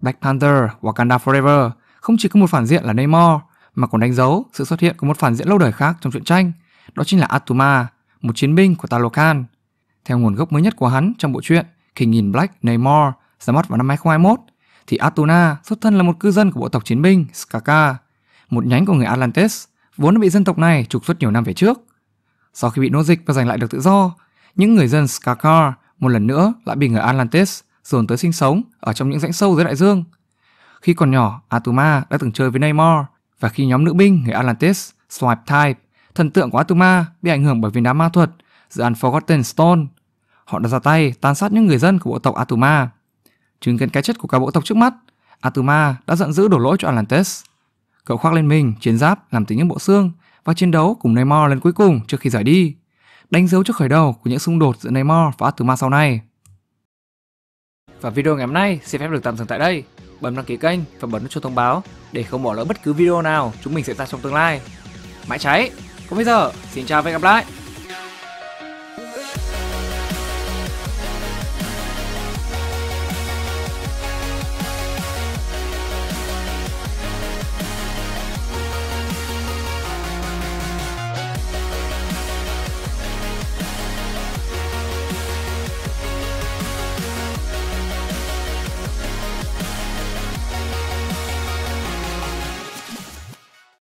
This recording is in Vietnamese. Black Panther Wakanda Forever không chỉ có một phản diện là Namor mà còn đánh dấu sự xuất hiện của một phản diện lâu đời khác trong truyện tranh, đó chính là Attuma, một chiến binh của Talokan. Theo nguồn gốc mới nhất của hắn trong bộ truyện King in Black Namor ra mắt vào năm 2021, thì Attuma xuất thân là một cư dân của bộ tộc chiến binh Skakar, một nhánh của người Atlantis vốn đã bị dân tộc này trục xuất nhiều năm về trước. Sau khi bị nô dịch và giành lại được tự do, những người dân Skakar một lần nữa lại bị người Atlantis dồn tới sinh sống ở trong những rãnh sâu dưới đại dương. Khi còn nhỏ, Attuma đã từng chơi với Namor, và khi nhóm nữ binh người Atlantis Swipe Type, thần tượng của Attuma bị ảnh hưởng bởi viên đá ma thuật The Unforgotten Stone, họ đã ra tay tàn sát những người dân của bộ tộc Attuma. Chứng kiến cái chết của cả bộ tộc trước mắt, Attuma đã giận dữ đổ lỗi cho Atlantis. Cậu khoác lên mình chiến giáp làm từ những bộ xương và chiến đấu cùng Namor lần cuối cùng trước khi rời đi, đánh dấu trước khởi đầu của những xung đột giữa Namor và Attuma sau này. Và video ngày hôm nay xin phép được tạm dừng tại đây. Bấm đăng ký kênh và bấm nút chuông thông báo để không bỏ lỡ bất cứ video nào chúng mình sẽ ra trong tương lai. Mãi cháy! Còn bây giờ, xin chào và hẹn gặp lại!